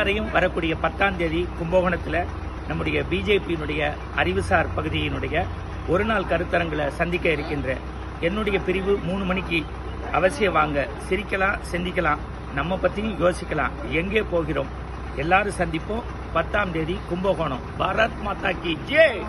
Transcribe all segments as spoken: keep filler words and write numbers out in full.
எல்லாரையும் வரக்கூடிய பத்தாம் தேதி கும்பகோணத்தில் நம்முடைய பிஜேபியினுடைய அறிவுசார் பகுதியினுடைய ஒரு நாள் கருத்தரங்களை சந்திக்க இருக்கின்ற என்னுடைய பிரிவு மூணு மணிக்கு அவசியம் வாங்க. சிரிக்கலாம், சிந்திக்கலாம், நம்ம பற்றியும் யோசிக்கலாம். எங்கே போகிறோம் எல்லாரும் சந்திப்போம். பத்தாம் தேதி கும்பகோணம். பாரத் மாதா கி ஜெய்.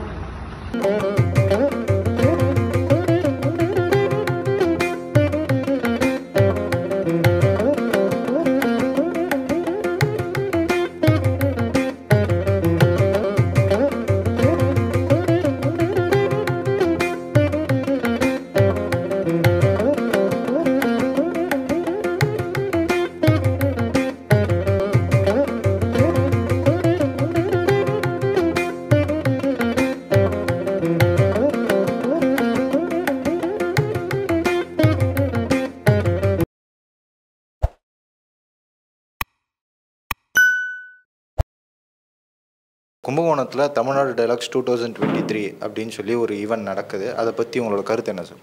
கும்பகோணத்தில் Tamil Nadu deluxe two thousand twenty three அப்படின்னு சொல்லி ஒரு ஈவெண்ட் நடக்குது. அதை பற்றி உங்களோட கருத்து என்ன சார்?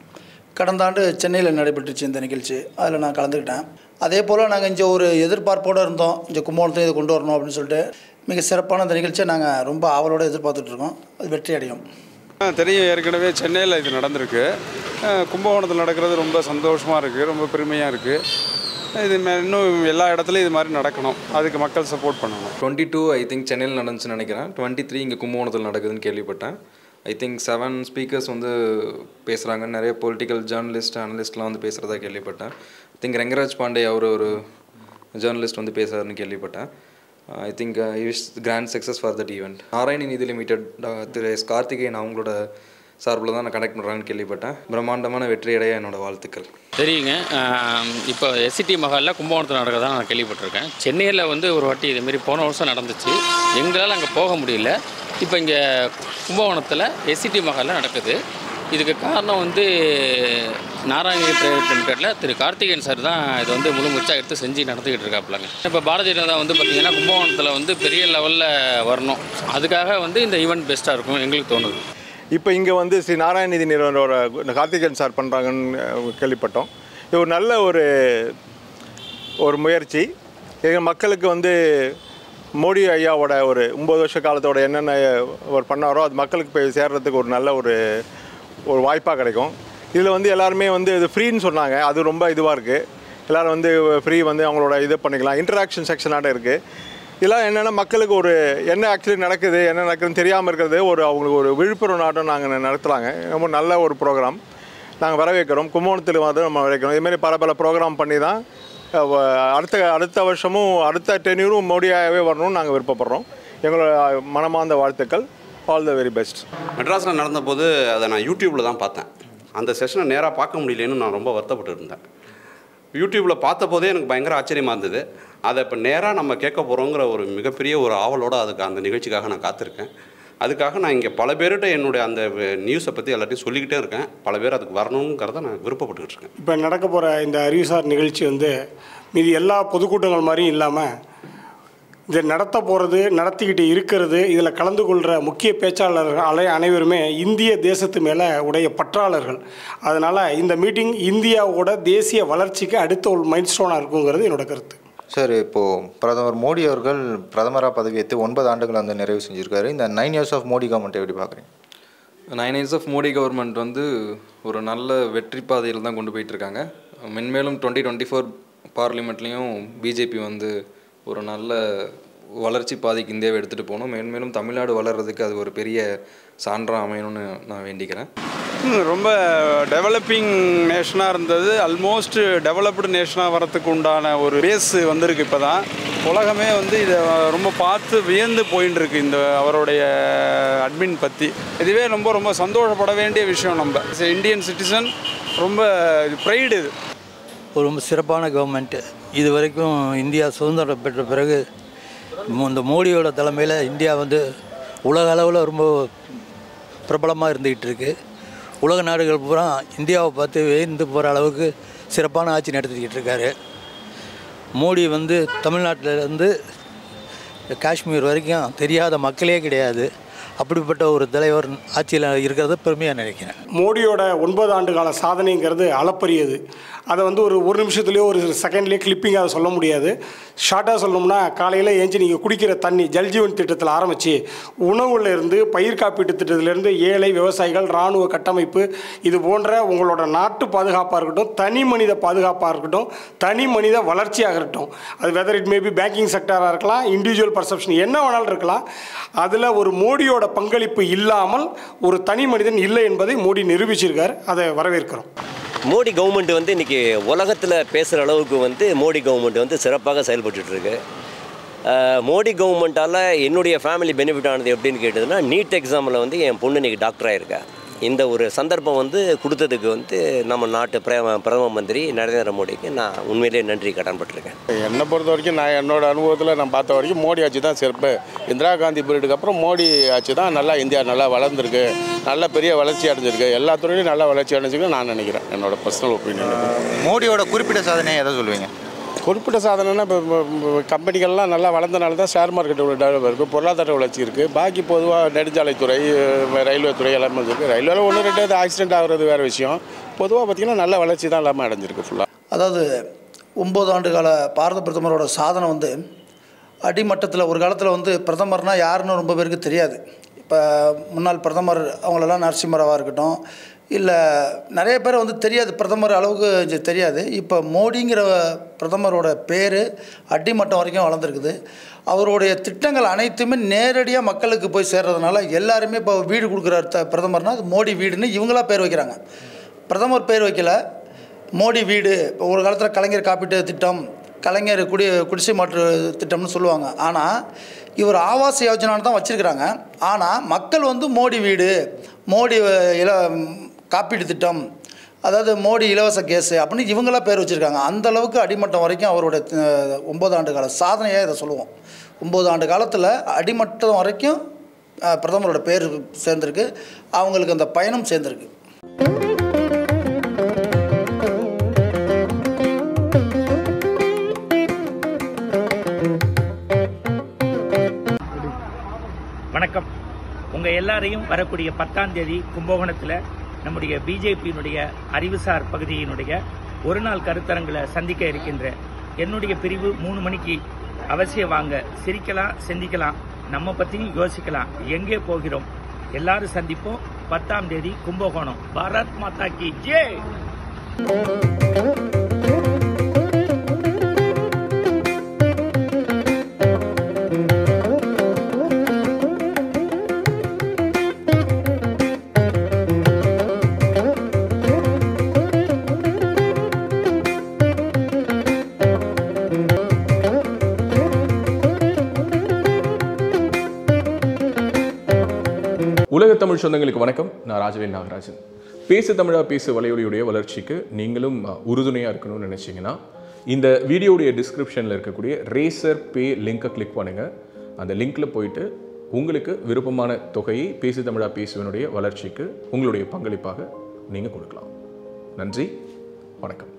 கடந்த ஆண்டு சென்னையில் நடைபெற்றுச்சு இந்த நிகழ்ச்சி. அதில் நான் கலந்துக்கிட்டேன். அதே போல் நாங்கள் இங்கே ஒரு எதிர்பார்ப்போடு இருந்தோம், இங்கே கும்பகோணத்தில் இதை கொண்டு வரணும் அப்படின்னு சொல்லிட்டு. மிக சிறப்பான இந்த நிகழ்ச்சியை நாங்கள் ரொம்ப ஆவலோடு எதிர்பார்த்துட்ருக்கோம். அது வெற்றி அடையும் தெரியும். ஏற்கனவே சென்னையில் இது நடந்திருக்கு. கும்பகோணத்தில் நடக்கிறது ரொம்ப சந்தோஷமாக இருக்குது, ரொம்ப பெருமையாக இருக்குது. இது இன்னும் எல்லா இடத்துலையும் இது மாதிரி நடக்கணும், அதுக்கு மக்கள் சப்போர்ட் பண்ணணும். டுவெண்ட்டி டூ ஐ திங்க் சென்னையில் நடந்துச்சுன்னு நினைக்கிறேன். டுவெண்ட்டி த்ரீ இங்கே கும்பகோணத்தில் நடக்குதுன்னு கேள்விப்பட்டேன். ஐ திங்க் செவன் ஸ்பீக்கர்ஸ் வந்து பேசுகிறாங்க. நிறைய பொலிட்டிக்கல் ஜேர்னலிஸ்ட் அனலிஸ்ட்லாம் வந்து பேசுகிறதா கேள்விப்பட்டேன். ஐ திங்க் ரெங்கராஜ் பாண்டே அவர் ஒரு ஜேர்னலிஸ்ட் வந்து பேசுகிறாருன்னு கேள்விப்பட்டேன். I think I wish grand success for that event. Narayani Nidhi limited Thiru S Karthikeyan அவங்களோட சார்பில் தான் நான் கனெக்ட் பண்ணுறாங்கன்னு கேள்விப்பட்டேன். பிரம்மாண்டமான வெற்றியடைய என்னோடய வாழ்த்துக்கள். சரிங்க, இப்போ எஸ்சிடி மகாலில் கும்பகோணத்தில் நடக்கிறதா நான் கேள்விப்பட்டிருக்கேன். சென்னையில் வந்து ஒரு வாட்டி இதுமாரி போன வருஷம் நடந்துச்சு, எங்களால் அங்கே போக முடியல. இப்போ இங்கே கும்பகோணத்தில் எஸ்சிடி மகாலில் நடக்குது. இதுக்கு காரணம் வந்து நாராயணி பிரைவேட் லிமிடெட்டில் திரு கார்த்திகேயன் சார் தான் இது வந்து முழு முற்றாக எடுத்து செஞ்சு நடந்துக்கிட்டு இருக்காப்பிலங்க. இப்போ பாரதிய ஜனதா வந்து பார்த்திங்கன்னா கும்பகோணத்தில் வந்து பெரிய லெவலில் வரணும், அதுக்காக வந்து இந்த ஈவெண்ட் பெஸ்ட்டாக இருக்கும் எங்களுக்கு தோணுது. இப்போ இங்கே வந்து ஸ்ரீ நாராயணநிதி நிறுவனோட கார்த்திகேயன் சார் பண்ணுறாங்கன்னு கேள்விப்பட்டோம். இது ஒரு நல்ல ஒரு ஒரு முயற்சி. எங்கள் மக்களுக்கு வந்து மோடி ஐயாவோட ஒரு ஒம்பது வருஷ காலத்தோட என்னென்ன அவர் பண்ணாரோ அது மக்களுக்கு போய் சேர்கிறதுக்கு ஒரு நல்ல ஒரு ஒரு வாய்ப்பாக கிடைக்கும். இதில் வந்து எல்லாருமே வந்து இது ஃப்ரீன்னு சொன்னாங்க, அது ரொம்ப இதுவாக இருக்குது. எல்லோரும் வந்து ஃப்ரீ வந்து அவங்களோட இது பண்ணிக்கலாம். இன்டராக்ஷன் செக்ஷனாக இருக்குது. இதெல்லாம் என்னென்னா மக்களுக்கு ஒரு என்ன ஆக்சுவலி நடக்குது, என்ன நடக்குதுன்னு தெரியாமல் இருக்கிறது ஒரு அவங்களுக்கு ஒரு விழிப்புணர்வு நாட்டம் நாங்கள் நடத்துகிறாங்க. ரொம்ப நல்ல ஒரு ப்ரோக்ராம் நாங்கள் வரவேற்கிறோம். கும்பகோணத்தில் வந்து நம்ம வரவேற்கிறோம். இதுமாரி பல பல ப்ரோக்ராம் பண்ணி தான் அடுத்த அடுத்த வருஷமும் அடுத்த டென்யூரும் மோடியாகவே வரணும்னு நாங்கள் விருப்பப்படுறோம். எங்களோட மனமார்ந்த வாழ்த்துக்கள். All the very best. மெட்ராஸில் நடந்தபோது அதை நான் யூடியூப்பில் தான் பார்த்தேன். அந்த செஷனை நேராக பார்க்க முடியலன்னு நான் ரொம்ப வருத்தப்பட்டு இருந்தேன். யூடியூப்பில் பார்த்த போதே எனக்கு பயங்கர ஆச்சரியமாக இருந்தது. அதை இப்போ நேராக நம்ம கேட்க போகிறோங்கிற ஒரு மிகப்பெரிய ஒரு ஆவலோடு அதுக்கு அந்த நிகழ்ச்சிக்காக நான் காத்திருக்கேன். அதுக்காக நான் இங்கே பல பேர்கிட்ட என்னுடைய அந்த நியூஸை பற்றி எல்லாத்தையும் சொல்லிக்கிட்டே இருக்கேன். பல பேர் அதுக்கு வரணுங்கிறத நான் விருப்பப்பட்டுக்கிட்டு இருக்கேன். இப்போ நடக்க போகிற இந்த அறிவுசார் நிகழ்ச்சி வந்து மீதி எல்லா பொதுக்கூட்டங்கள் மாதிரியும் இல்லாமல் இதை நடத்த போகிறது, நடத்திக்கிட்டு இருக்கிறது, இதில் கலந்து கொள்கிற முக்கிய பேச்சாளர்கள் அலை அனைவருமே இந்திய தேசத்து மேலே உடைய பற்றாளர்கள். அதனால் இந்த மீட்டிங் இந்தியாவோட தேசிய வளர்ச்சிக்கு அடுத்த ஒரு மைல் ஸ்டோனாக இருக்குங்கிறது என்னோடய கருத்து. சார், இப்போது பிரதமர் மோடி அவர்கள் பிரதமராக பதவியேற்று ஒன்பது ஆண்டுகள் வந்து நிறைவு செஞ்சுருக்காரு. இந்த nine years of Modi government எப்படி பார்க்குறீங்க? Nine years of Modi government வந்து ஒரு நல்ல வெற்றி பாதையில் தான் கொண்டு போயிட்டுருக்காங்க. மென்மேலும் டுவெண்ட்டி டுவெண்ட்டி ஃபோர் பார்லிமெண்ட்லேயும் பிஜேபி வந்து ஒரு நல்ல வளர்ச்சி பாதைக்கு இந்தியாவை எடுத்துகிட்டு போகணும். மேன்மேலும் தமிழ்நாடு வளர்கிறதுக்கு அது ஒரு பெரிய சான்றாக அமையணும்னு நான் வேண்டிக்கிறேன். ரொம்ப டெவலப்பிங் நேஷனாக இருந்தது ஆல்மோஸ்ட் டெவலப்டு நேஷனாக வரத்துக்கு உண்டான ஒரு பேஸ் வந்திருக்கு. இப்போ தான் உலகமே வந்து இதை ரொம்ப பார்த்து வியந்து போயின்னு இருக்குது இந்த அவருடைய அட்மின் பற்றி. இதுவே ரொம்ப ரொம்ப சந்தோஷப்பட வேண்டிய விஷயம். நம்ம இந்தியன் சிட்டிசன் ரொம்ப ப்ரைடு. ரொம்ப சிறப்பான கவர்மெண்ட்டு. இது வரைக்கும் இந்தியா சுதந்திரம் பெற்ற பிறகு இந்த மோடியோட தலைமையில் இந்தியா வந்து உலக அளவில் ரொம்ப பிரபலமாக இருந்துக்கிட்டு இருக்குது. உலக நாடுகள் பூரா இந்தியாவை பார்த்து வியந்து போகிற அளவுக்கு சிறப்பான ஆட்சி நடத்திக்கிட்டு இருக்காரு மோடி. வந்து தமிழ்நாட்டிலேருந்து காஷ்மீர் வரைக்கும் தெரியாத மக்களே கிடையாது. அப்படிப்பட்ட ஒரு தலைவர் ஆட்சியில் இருக்கிறத பெருமையாக நினைக்கிறேன். மோடியோட ஒன்பது ஆண்டு கால சாதனைங்கிறது அளப்பரியது. அதை வந்து ஒரு ஒரு நிமிஷத்துலேயோ ஒரு செகண்ட்லேயே கிளிப்பிங்காக சொல்ல முடியாது. ஷார்ட்டாக சொல்லணும்னா, காலையில் ஏஞ்சி நீங்கள் குடிக்கிற தண்ணி ஜல்ஜீவன் திட்டத்தில் ஆரம்பித்து உணவுலேருந்து பயிர் காப்பீட்டு திட்டத்திலேருந்து ஏழை விவசாயிகள் இராணுவ கட்டமைப்பு இது போன்ற உங்களோட நாட்டு பாதுகாப்பாக இருக்கட்டும், தனி மனித பாதுகாப்பாக இருக்கட்டும், தனி மனித வளர்ச்சியாக இருக்கட்டும், அது வெதர் இட் மேபி பேங்கிங் செக்டராக இருக்கலாம், இண்டிவிஜுவல் பர்செப்ஷன் என்ன வேணாலும் இருக்கலாம், அதில் ஒரு மோடியோட பங்களிப்பு இல்லாமல் ஒரு தனி மனிதன் இல்லை என்பதை மோடி நிரூபிச்சிருக்கார். அதை வரவேற்கிறோம். மோடி கவர்மெண்ட் வந்து இன்றைக்கி உலகத்தில் பேசுகிற அளவுக்கு வந்து மோடி கவர்மெண்ட் வந்து சிறப்பாக செயல்பட்டுருக்கு. மோடி கவர்மெண்ட்டால் என்னுடைய ஃபேமிலி பெனிஃபிட் ஆனது எப்படின்னு கேட்டதுன்னா, நீட் எக்ஸாமில் வந்து என் பொண்ணு இன்றைக்கி டாக்டர் ஆகிருக்கா. இந்த ஒரு சந்தர்ப்பம் வந்து கொடுத்ததுக்கு வந்து நம்ம நாட்டு பிரதம பிரதம மந்திரி நரேந்திர மோடிக்கு நான் உண்மையிலேயே நன்றி கடன்பட்டிருக்கேன். என்னை பொறுத்த வரைக்கும், நான் என்னோட அனுபவத்தில் நான் பார்த்த வரைக்கும் மோடி ஆட்சி தான் சிறப்பு. இந்திரா காந்தி பீரியடுக்கு அப்புறம் மோடி ஆட்சி தான் நல்லா இந்தியா நல்லா வளர்ந்துருக்கு, நல்ல பெரிய வளர்ச்சி அடைஞ்சிருக்கு, எல்லா துறையிலையும் நல்லா வளர்ச்சி அடைஞ்சிருக்கு நான் நினைக்கிறேன். என்னோட பர்சனல் ஒப்பீனியன். மோடியோட குறிப்பிட்ட சாதனையை எதை சொல்லுவீங்க? குறிப்பிட்ட சாதனைன்னா, இப்போ கம்பெனிகள்லாம் நல்லா வளர்ந்தனால தான் ஷேர் மார்க்கெட் டெவலப் இருக்குது, பொருளாதார வளர்ச்சி இருக்குது. பாக்கி பொதுவாக நெடுஞ்சாலைத்துறை, ரயில்வே துறை எல்லாமே இருக்குது. ரயில்வேல ஒன்று ரெண்டு ஆக்சிடென்ட் ஆகிறது வேறு விஷயம். பொதுவாக பார்த்திங்கன்னா நல்ல வளர்ச்சி தான் எல்லாமே அடைஞ்சிருக்கு ஃபுல்லாக. அதாவது ஒம்பது ஆண்டு கால பாரத பிரதமரோட சாதனை வந்து அடிமட்டத்தில், ஒரு காலத்தில் வந்து பிரதமர்னால் யாருன்னு ரொம்ப பேருக்கு தெரியாது. இப்போ முன்னாள் பிரதமர் அவங்களெல்லாம் நரசிம்மராவாக இருக்கட்டும், இல்லை நிறைய பேர் வந்து தெரியாது, பிரதமர் அளவுக்கு தெரியாது. இப்போ மோடிங்கிற பிரதமரோட பேர் அடிமட்டம் வரைக்கும் வளர்ந்துருக்குது. அவருடைய திட்டங்கள் அனைத்துமே நேரடியாக மக்களுக்கு போய் சேர்றதுனால எல்லாருமே இப்போ வீடு கொடுக்குற த பிரதமர்னால் அது மோடி வீடுன்னு இவங்களா பேர் வைக்கிறாங்க. பிரதமர் பேர் வைக்கல, மோடி வீடு. இப்போ ஒரு காலத்தில் கலைஞர் காப்பீட்டு திட்டம், கலைஞர் குடி குடிசை மாற்று திட்டம்னு சொல்லுவாங்க. ஆனால் இவர் ஆவாஸ் யோஜனான்னு தான் வச்சுருக்கிறாங்க. ஆனால் மக்கள் வந்து மோடி வீடு, மோடி இல காப்பீட்டு திட்டம், அதாவது மோடி இலவச கேஸு அப்படின்னு இவங்களாம் பேர் வச்சுருக்காங்க. அந்தளவுக்கு அடிமட்டம் வரைக்கும் அவருடைய ஒம்பது ஆண்டு கால சாதனையாக இதை சொல்லுவோம். ஒம்பது ஆண்டு காலத்தில் அடிமட்டம் வரைக்கும் பிரதமரோட பேர் சேர்ந்துருக்கு, அவங்களுக்கு அந்த பயணம் சேர்ந்துருக்கு. வணக்கம். உங்கள் எல்லாரையும் வரக்கூடிய பத்தாம் தேதி கும்பகோணத்தில் நம்முடைய பிஜேபியினுடைய அறிவுசார் பகுதியினுடைய ஒரு நாள் கருத்தரங்களை சந்திக்க இருக்கின்ற என்னுடைய பிரிவு மூணு மணிக்கு அவசியம் வாங்க. சிரிக்கலாம், சிந்திக்கலாம், நம்ம பற்றியும் யோசிக்கலாம், எங்கே போகிறோம் எல்லாரும் சந்திப்போம். பத்தாம் தேதி கும்பகோணம். பாரத் மாதா கி ஜெய். உலக தமிழ் சொந்தங்களுக்கு வணக்கம். நான் ராஜவேல் நாகராஜன். பேசு தமிழா பேசு வலையொலியுடைய வளர்ச்சிக்கு நீங்களும் உறுதுணையாக இருக்கணும்னு நினச்சிங்கன்னா இந்த வீடியோடைய டிஸ்கிரிப்ஷனில் இருக்கக்கூடிய ரேசர் பே லிங்கை கிளிக் பண்ணுங்கள். அந்த லிங்கில் போயிட்டு உங்களுக்கு விருப்பமான தொகையை பேசு தமிழா பேசுவனுடைய வளர்ச்சிக்கு உங்களுடைய பங்களிப்பாக நீங்கள் கொடுக்கலாம். நன்றி, வணக்கம்.